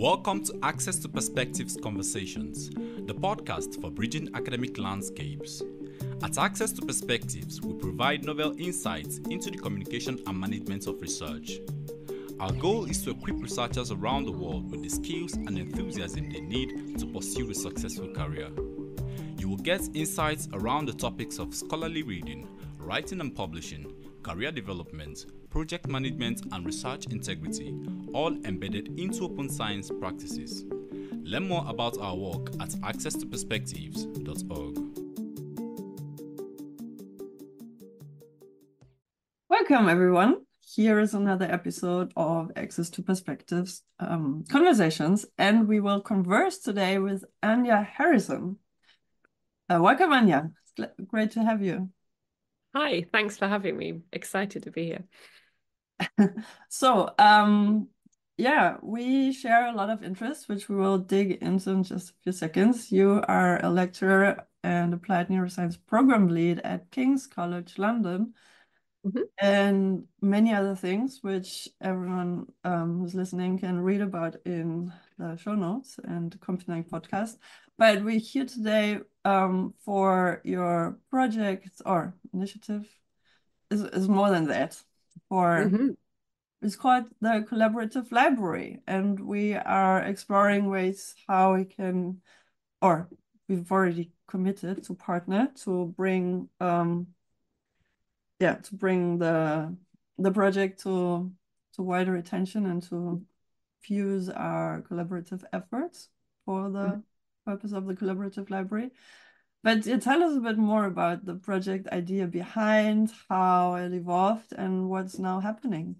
Welcome to Access to Perspectives Conversations, the podcast for bridging academic landscapes. At Access to Perspectives, we provide novel insights into the communication and management of research. Our goal is to equip researchers around the world with the skills and enthusiasm they need to pursue a successful career. You will get insights around the topics of scholarly reading, writing and publishing, career development, project management and research integrity, all embedded into open science practices. Learn more about our work at accesstoperspectives.org. Welcome everyone. Here is another episode of Access to Perspectives Conversations, and we will converse today with Anja Harrison. Welcome, Anja. It's great to have you. Hi, thanks for having me. Excited to be here. So, we share a lot of interests, which we will dig into in just a few seconds. You are a lecturer and applied neuroscience program lead at King's College London, and many other things, which everyone who's listening can read about in the show notes and accompanying podcast. But we're here today for your project or initiative is more than that. It's called the Collaborative Library, and we are exploring ways how we can, or we've already committed to partner to bring the project to wider attention and to fuse our collaborative efforts for the purpose of the Collaborative Library. But tell us a bit more about the project idea behind, how it evolved, and what's now happening.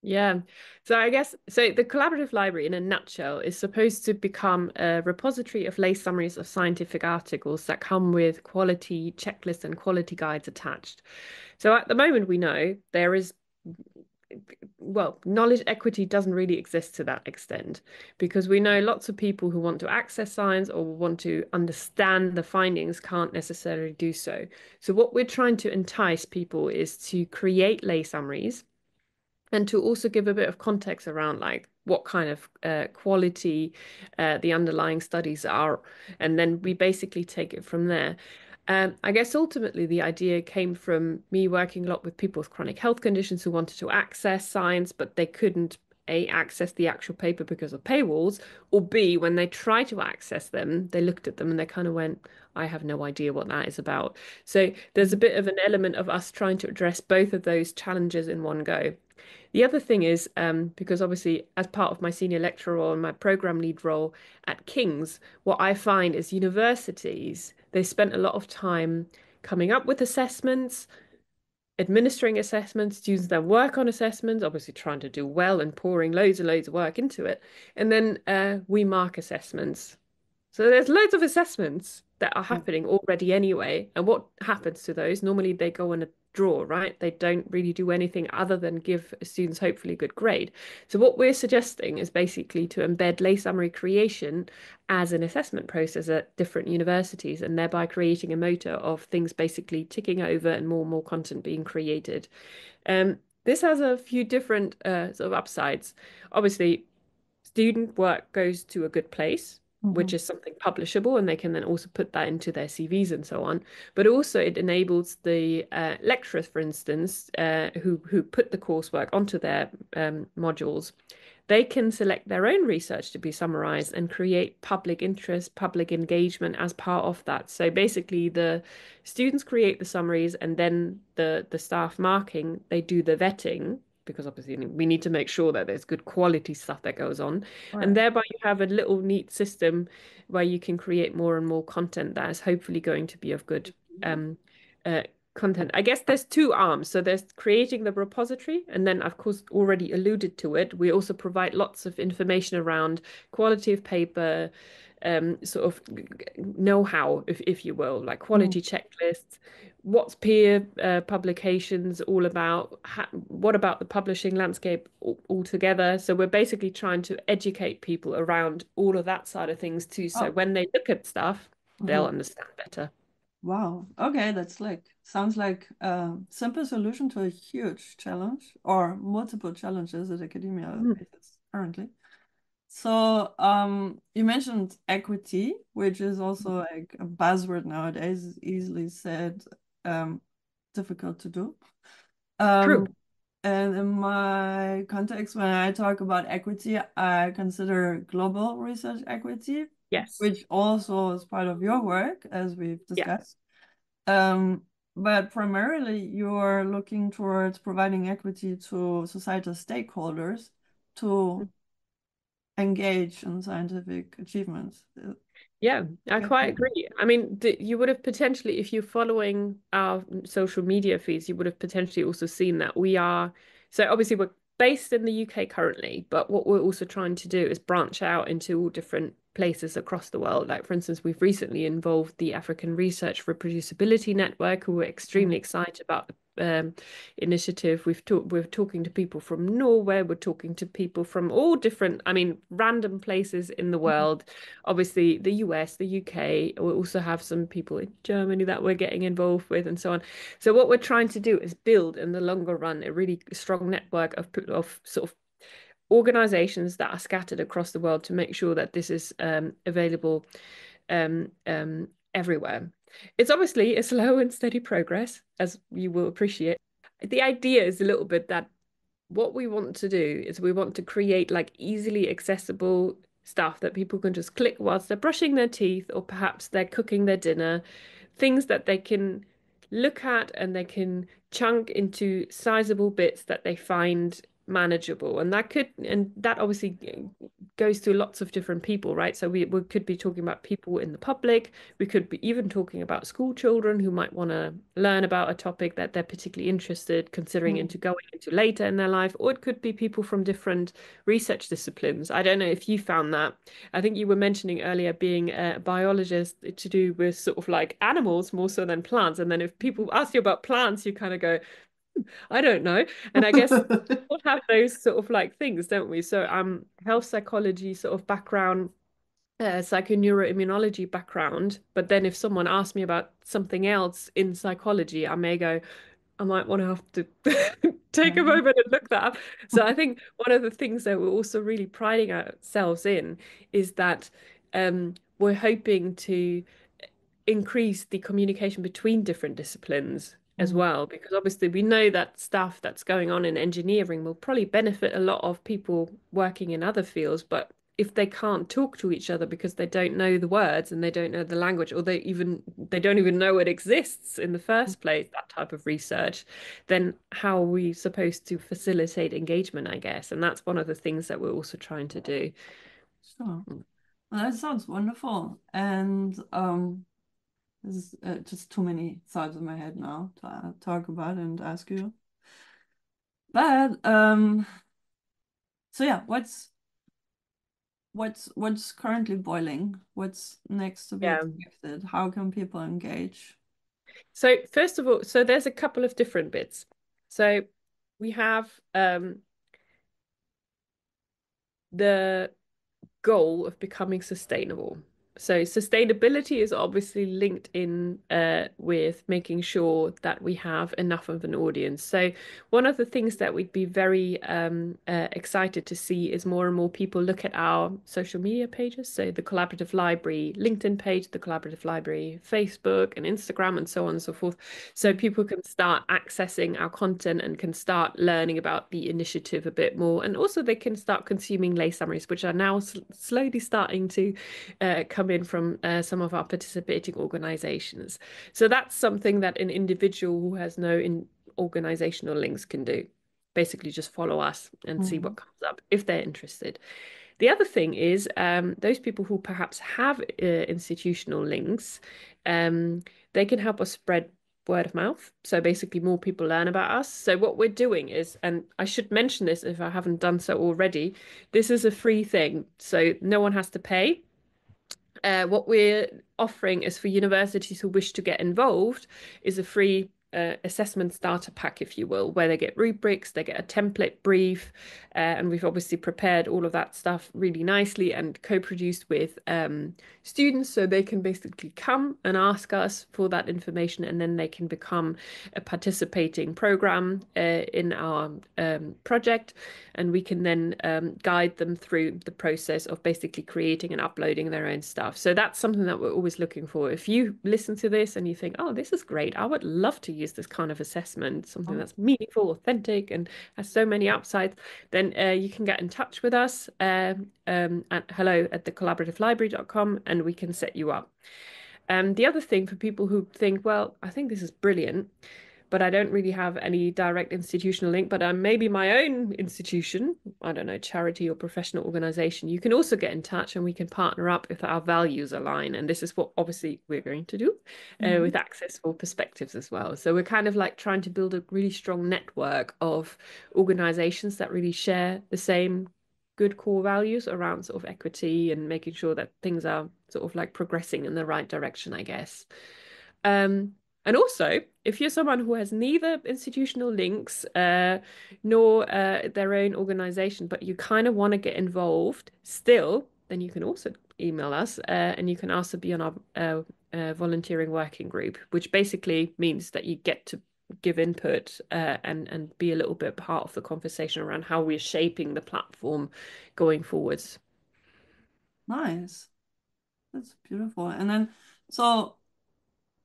Yeah, so the Collaborative Library in a nutshell is supposed to become a repository of lay summaries of scientific articles that come with quality checklists and quality guides attached. So at the moment, we know there is, knowledge equity doesn't really exist to that extent, because we know lots of people who want to access science or want to understand the findings can't necessarily do so. So what we're trying to entice people is to create lay summaries and to also give a bit of context around what kind of quality the underlying studies are. And then we basically take it from there. I guess ultimately the idea came from me working a lot with people with chronic health conditions who wanted to access science, but they couldn't access the actual paper because of paywalls, or B, when they try to access them, they looked at them and they kind of went, I have no idea what that is about. So there's a bit of an element of us trying to address both of those challenges in one go. The other thing is, because obviously as part of my senior lecturer role and my program lead role at King's, what I find is universities, they spent a lot of time coming up with assessments, administering assessments, students that work on assessments, obviously trying to do well and pouring loads and loads of work into it. And then we mark assessments. So there's loads of assessments that are happening already anyway. And what happens to those? Normally they go on a draw, right? They don't really do anything other than give students hopefully a good grade. So what we're suggesting is basically to embed lay summary creation as an assessment process at different universities, and thereby creating a motor of things basically ticking over and more content being created. This has a few different sort of upsides. Obviously, student work goes to a good place, which is something publishable, and they can then also put that into their CVs and so on. But also it enables the lecturers, for instance, who put the coursework onto their modules, they can select their own research to be summarized and create public interest, public engagement as part of that. So basically the students create the summaries, and then the staff marking, they do the vetting, because obviously we need to make sure that there's good quality stuff that goes on. Right. And thereby you have a little neat system where you can create more and more content that is hopefully going to be of good content. I guess there's two arms. So there's creating the repository, and then of course already alluded to it, we also provide lots of information around quality of paper, sort of know-how, if you will, like quality checklists, what's peer publications all about, what about the publishing landscape altogether. So we're basically trying to educate people around all of that side of things too, so when they look at stuff, they'll understand better. Wow, okay, that's sounds like a simple solution to a huge challenge, or multiple challenges that academia faces currently. So you mentioned equity, which is also like a buzzword nowadays. It's easily said, difficult to do. True. And in my context, when I talk about equity, I consider global research equity. Yes. Which also is part of your work, as we've discussed. Yeah. But primarily, you're looking towards providing equity to societal stakeholders to engage in scientific achievements. Yeah, I quite agree. I mean, you would have potentially, if you're following our social media feeds, you would have potentially also seen that we are, so obviously we're based in the UK currently, but what we're also trying to do is branch out into all different places across the world. Like, for instance, we've recently involved the African Research Reproducibility Network, who we're extremely excited about the initiative. We're talking to people from Norway, we're talking to people from all different, I mean, random places in the world. Obviously, the US, the UK, we also have some people in Germany that we're getting involved with and so on. So what we're trying to do is build in the longer run a really strong network of sort of organizations that are scattered across the world to make sure that this is available everywhere. It's obviously a slow and steady progress, as you will appreciate. The idea is a little bit that what we want to do is we want to create like easily accessible stuff that people can just click whilst they're brushing their teeth, or perhaps they're cooking their dinner, things that they can look at and they can chunk into sizable bits that they find manageable. And that obviously goes to lots of different people, right? So we could be talking about people in the public, we could be even talking about school children who might want to learn about a topic that they're particularly interested considering into going into later in their life, or it could be people from different research disciplines. I don't know if you found that. I think you were mentioning earlier being a biologist to do with sort of like animals more so than plants, and then if people ask you about plants you kind of go, I don't know. And I guess we'll have those sort of like things, don't we? So health psychology sort of background, psychoneuroimmunology background, but then if someone asks me about something else in psychology, I may go, I might want to have to take a moment and look that up. So I think one of the things that we're also really priding ourselves in is that we're hoping to increase the communication between different disciplines as well, because obviously we know that stuff that's going on in engineering will probably benefit a lot of people working in other fields, but if they can't talk to each other because they don't know the words and they don't know the language, or they don't even know it exists in the first place, that type of research, then how are we supposed to facilitate engagement, I guess? And that's one of the things that we're also trying to do. Sure. Well, that sounds wonderful. And this is just too many thoughts in my head now to talk about and ask you. But so yeah, what's currently boiling? What's next to be expected? How can people engage? So first of all, so there's a couple of different bits. So we have the goal of becoming sustainable. So sustainability is obviously linked in with making sure that we have enough of an audience. So one of the things that we'd be very excited to see is more and more people look at our social media pages. So the Collaborative Library LinkedIn page, the Collaborative Library Facebook and Instagram, and so on and so forth. So people can start accessing our content and can start learning about the initiative a bit more. And also they can start consuming lay summaries, which are now slowly starting to come in from some of our participating organizations. So that's something that an individual who has no organizational links can do, basically just follow us and see what comes up if they're interested. The other thing is those people who perhaps have institutional links, they can help us spread word of mouth. So basically more people learn about us. So what we're doing is, and I should mention this if I haven't done so already, this is a free thing. So no one has to pay. What we're offering is for universities who wish to get involved is a free assessment starter pack, if you will, where they get rubrics, they get a template brief, and we've obviously prepared all of that stuff really nicely and co-produced with students, so they can basically come and ask us for that information, and then they can become a participating program in our project, and we can then guide them through the process of basically creating and uploading their own stuff. So that's something that we're always looking for. If you listen to this and you think, oh, this is great, I would love to use this kind of assessment, something that's meaningful, authentic, and has so many upsides, then you can get in touch with us at hello@thecollaborativelibrary.com, and we can set you up. The other thing for people who think, well, I think this is brilliant, but I don't really have any direct institutional link, but I'm maybe my own institution, I don't know, charity or professional organization, you can also get in touch and we can partner up if our values align. And this is what obviously we're going to do with Access for Perspectives as well. So we're kind of like trying to build a really strong network of organizations that really share the same good core values around sort of equity and making sure that things are sort of like progressing in the right direction, I guess. And also, if you're someone who has neither institutional links nor their own organization, but you kind of want to get involved still, then you can also email us and you can also be on our volunteering working group, which basically means that you get to give input and be a little bit part of the conversation around how we're shaping the platform going forwards. Nice. That's beautiful. And then, so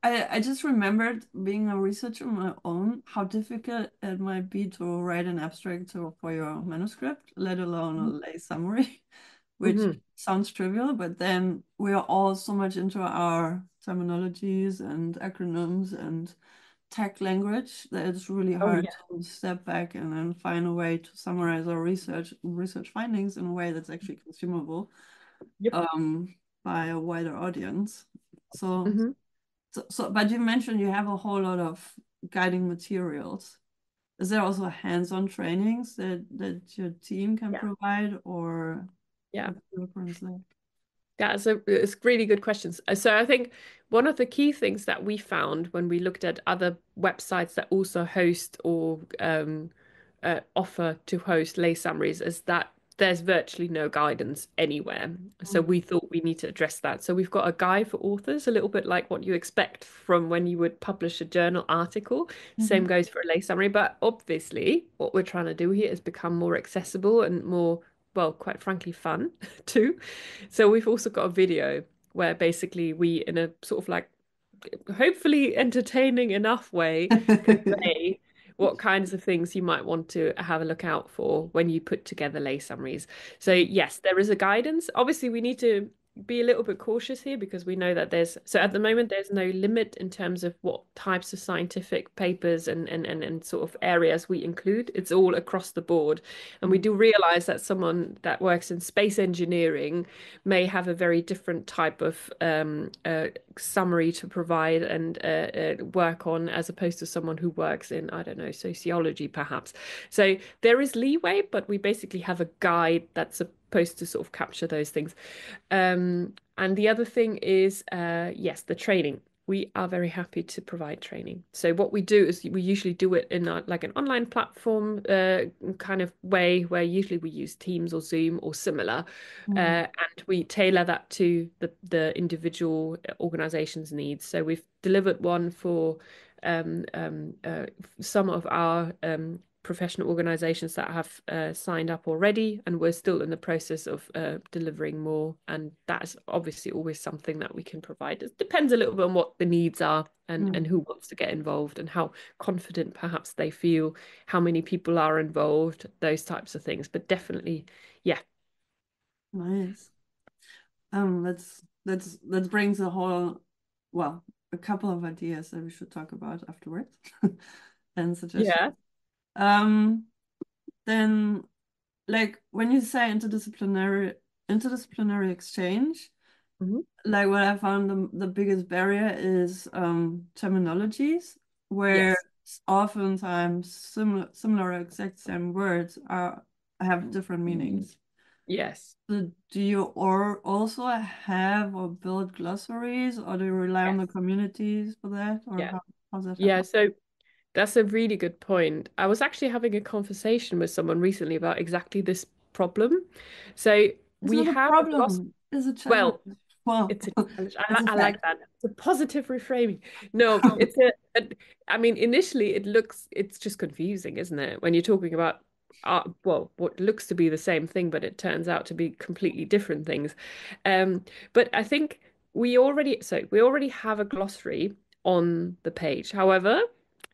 I just remembered, being a researcher on my own, how difficult it might be to write an abstract for your manuscript, let alone a lay summary, which sounds trivial, but then we are all so much into our terminologies and acronyms and tech language that it's really hard to step back and then find a way to summarize our research findings in a way that's actually consumable by a wider audience. So... So, but you mentioned you have a whole lot of guiding materials. Is there also hands-on trainings that your team can provide, or so it's really good questions. So I think one of the key things that we found when we looked at other websites that also host or offer to host lay summaries is that there's virtually no guidance anywhere. So we thought we need to address that. So we've got a guide for authors, a little bit like what you expect from when you would publish a journal article. Same goes for a lay summary. But obviously what we're trying to do here is become more accessible and more, well, quite frankly, fun too. So we've also got a video where basically we, in a sort of like hopefully entertaining enough way, convey what kinds of things you might want to have a look out for when you put together lay summaries. So yes, there is a guidance. Obviously, we need to be a little bit cautious here because we know that there's, so at the moment, there's no limit in terms of what types of scientific papers and sort of areas we include. It's all across the board. And we do realize that someone that works in space engineering may have a very different type of summary to provide and work on as opposed to someone who works in, I don't know, sociology perhaps. So there is leeway, but we basically have a guide that's supposed to sort of capture those things. And the other thing is, yes, the training. We are very happy to provide training. So what we do is we usually do it in like an online platform kind of way, where usually we use Teams or Zoom or similar, and we tailor that to the individual organization's needs. So we've delivered one for some of our professional organizations that have signed up already, and we're still in the process of delivering more, and that's obviously always something that we can provide. It depends a little bit on what the needs are and who wants to get involved and how confident perhaps they feel, how many people are involved, those types of things. But definitely, yeah. Nice. That brings a whole, well, a couple of ideas that we should talk about afterwards and suggestions. Yeah. Then, like, when you say interdisciplinary exchange, like what I found the biggest barrier is terminologies, where oftentimes similar exact same words have different meanings. Yes. So do you also have or build glossaries, or do you rely on the communities for that, or how's that happen? So That's a really good point. I was actually having a conversation with someone recently about exactly this problem. So we have problem. Lost... It's a challenge. Well, wow. It's a challenge. I like that. It's a positive reframing. No, it's a, I mean, initially it's just confusing, isn't it? When you're talking about well, what looks to be the same thing, but it turns out to be completely different things. But I think we already have a glossary on the page. However,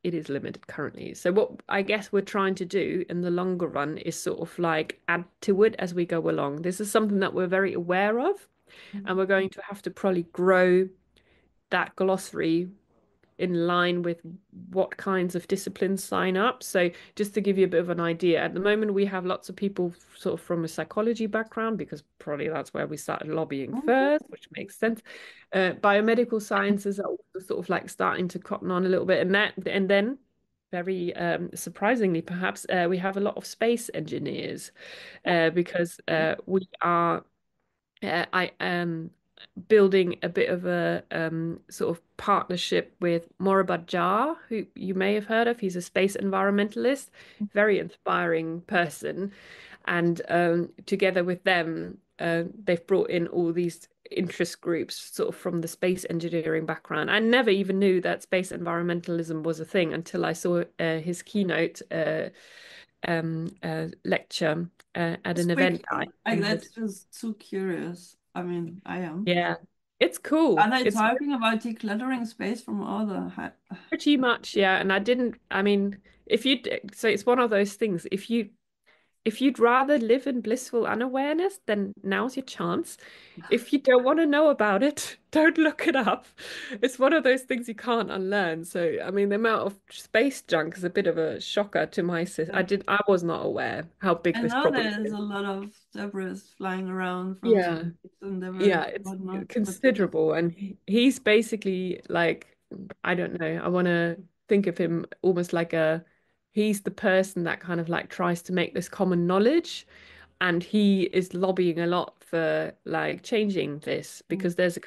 it is limited currently. So what I guess we're trying to do in the longer run is sort of like add to it as we go along. This is something that we're very aware of, and we're going to have to probably grow that glossary in line with what kinds of disciplines sign up. So just to give you a bit of an idea, at the moment we have lots of people sort of from a psychology background, because probably that's where we started lobbying first, which makes sense. Biomedical sciences are also sort of like starting to cotton on a little bit, and then very surprisingly perhaps we have a lot of space engineers, because we are building a bit of a sort of partnership with Moriba Jha, who you may have heard of. He's a space environmentalist, very inspiring person. And together with them, they've brought in all these interest groups sort of from the space engineering background. I never even knew that space environmentalism was a thing until I saw his keynote lecture at an event. That's just so curious. I mean, I am. Yeah, it's cool. And they're talking about decluttering space from all the... Pretty much, yeah. And so it's one of those things. If you'd rather live in blissful unawareness, then now's your chance. If you don't want to know about it, don't look it up. It's one of those things you can't unlearn. So, I mean, the amount of space junk is a bit of a shocker to my sister. I was not aware how big this problem is. I know there's a lot of debris flying around. It's considerable. And he's basically like, I don't know, I want to think of him almost like he's the person that kind of like tries to make this common knowledge, and he is lobbying a lot for like changing this, because there's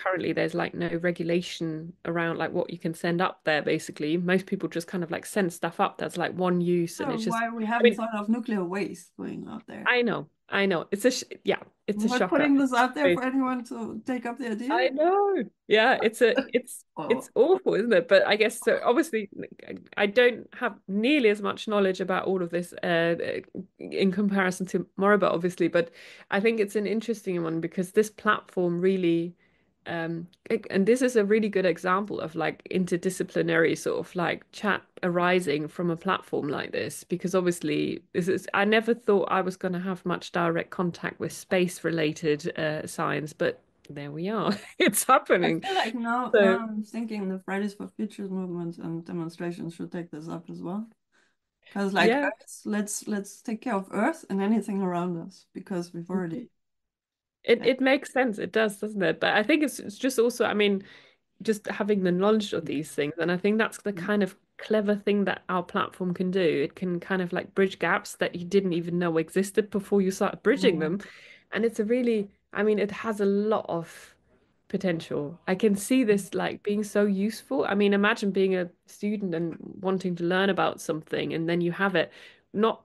like no regulation around like what you can send up there. Basically, most people just kind of like send stuff up that's like one use, and it's just why we haven't thought of nuclear waste going out there. I know. It's a shocker. Putting this out there for anyone to take up the idea. I know. Yeah, it's awful, isn't it? But I guess so. Obviously, I don't have nearly as much knowledge about all of this in comparison to Moriba, obviously. But I think it's an interesting one, because this platform really, and this is a really good example of like interdisciplinary sort of like chat arising from a platform like this, because obviously I never thought I was going to have much direct contact with space related science, but there we are. It's happening. I feel like now I'm thinking the Fridays for Futures movement and demonstrations should take this up as well, because Earth, let's take care of Earth and anything around us, because we've already... It makes sense. It does, doesn't it? But I think it's just also, I mean, just having the knowledge of these things. And I think that's the kind of clever thing that our platform can do. It can kind of like bridge gaps that you didn't even know existed before you started bridging them. And it's it has a lot of potential. I can see this like being so useful. I mean, imagine being a student and wanting to learn about something, and then you have it not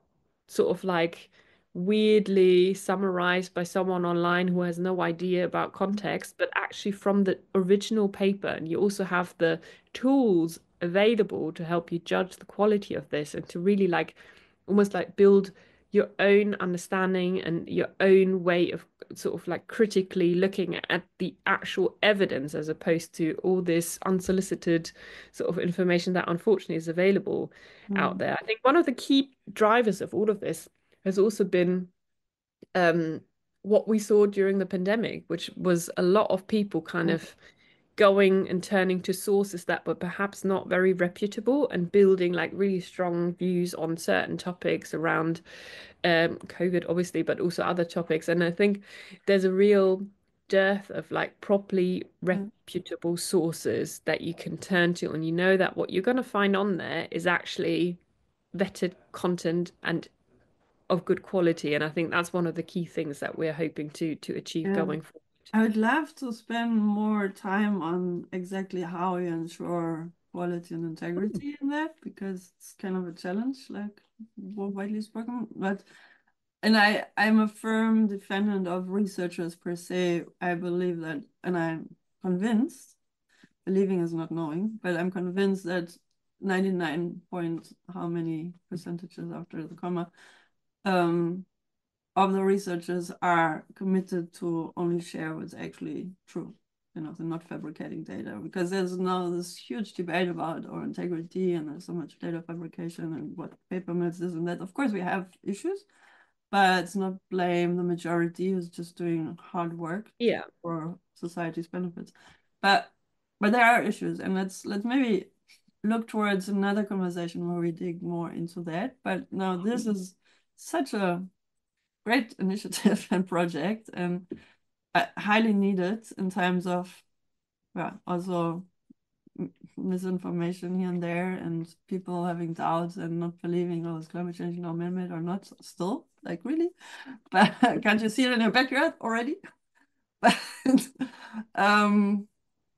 sort of like weirdly summarized by someone online who has no idea about context, but actually from the original paper. And you also have the tools available to help you judge the quality of this, and to really like almost like build your own understanding and your own way of sort of like critically looking at the actual evidence, as opposed to all this unsolicited sort of information that unfortunately is available out there. I think one of the key drivers of all of this has also been what we saw during the pandemic, which was a lot of people kind of going and turning to sources that were perhaps not very reputable, and building like really strong views on certain topics around COVID, obviously, but also other topics. And I think there's a real dearth of like properly reputable sources that you can turn to, and you know that what you're going to find on there is actually vetted content and of good quality. And I think that's one of the key things that we're hoping to achieve going forward. I would love to spend more time on exactly how you ensure quality and integrity in that, because it's kind of a challenge, like widely spoken. But, and I'm a firm defendant of researchers per se. I believe that, and I'm convinced, believing is not knowing, but I'm convinced that 99 point how many percentages after the comma of the researchers are committed to only share what's actually true. You know, they're not fabricating data, because there's now this huge debate about our integrity, and there's so much data fabrication and what paper mills is and that. Of course, we have issues, but it's not blame the majority who's just doing hard work for society's benefits. But there are issues, and let's maybe look towards another conversation where we dig more into that. But now this is such a great initiative and project, and highly needed in times of, well, also misinformation here and there, and people having doubts and not believing, oh, is climate change now man-made or not still? Like, really? But can't you see it in your backyard already? But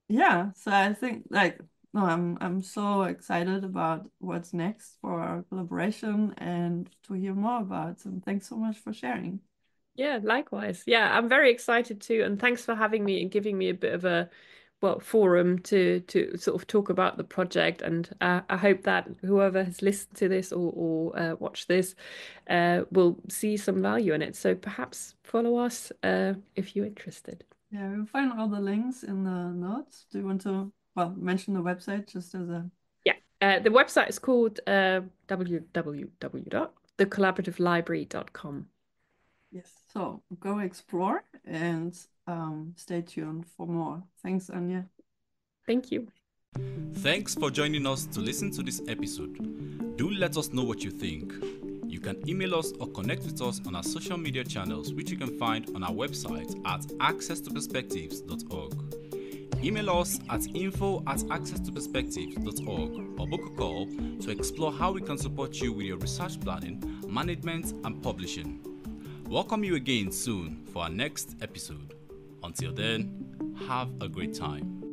yeah, so I think, like, no, I'm so excited about what's next for our collaboration and to hear more about. And thanks so much for sharing. Yeah, likewise. Yeah, I'm very excited too. And thanks for having me and giving me a bit of a forum to sort of talk about the project. And I hope that whoever has listened to this or watched this will see some value in it. So perhaps follow us if you're interested. Yeah, we'll find all the links in the notes. Do you want to, well, mention the website just as a... Yeah, the website is called www.thecollaborativelibrary.com. Yes, so go explore and stay tuned for more. Thanks, Anja. Thank you. Thanks for joining us to listen to this episode. Do let us know what you think. You can email us or connect with us on our social media channels, which you can find on our website at accesstoperspectives.org. Email us at info@accesstoperspectives.org or book a call to explore how we can support you with your research planning, management, and publishing. Welcome you again soon for our next episode. Until then, have a great time.